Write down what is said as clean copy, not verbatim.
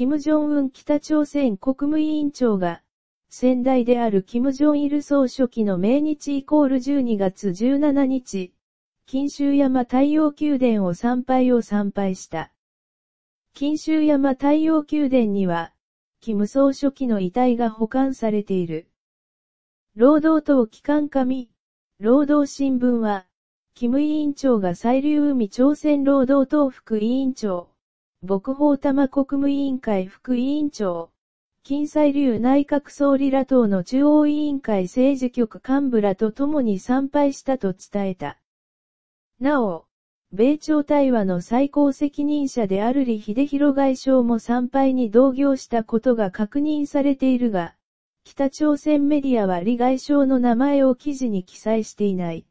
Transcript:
金正恩北朝鮮国務委員長が、先代である金正日総書記の命日12月17日、錦秋山太陽宮殿を参拝した。錦秋山太陽宮殿には、金総書記の遺体が保管されている。労働党機関紙、労働新聞は、金委員長が蔡龍海朝鮮労働党副委員長、朴宝玉国務委員会副委員長、金蔡龍内閣総理ら党の中央委員会政治局幹部らと共に参拝したと伝えた。なお、米朝対話の最高責任者である李秀弘外相も参拝に同行したことが確認されているが、北朝鮮メディアは李外相の名前を記事に記載していない。